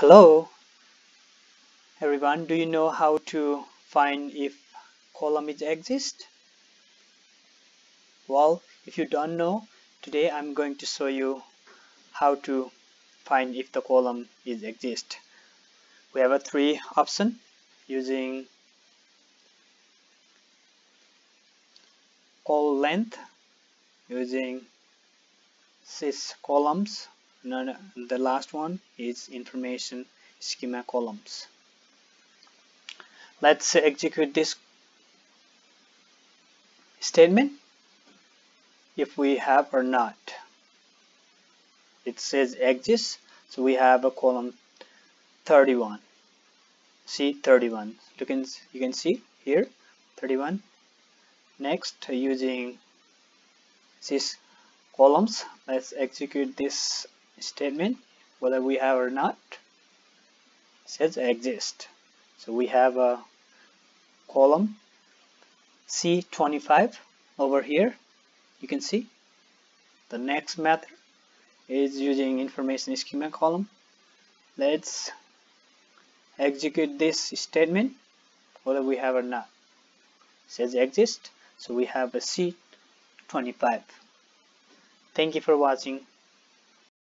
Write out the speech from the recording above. Hello everyone, do you know how to find if column is exist? Well, if you don't know, today I'm going to show you how to find if the column is exist. We have a three option using col length, using sys columns. The last one is information schema columns. Let's execute this statement if we have or not. It says exists, so we have a column 31. See 31. You can see here 31. Next, using sys columns, let's execute this statement whether we have or not. It says exist, so we have a column C25 over here. You can see the next method is using information schema column. Let's execute this statement whether we have or not. It says exist, so we have a C25. Thank you for watching.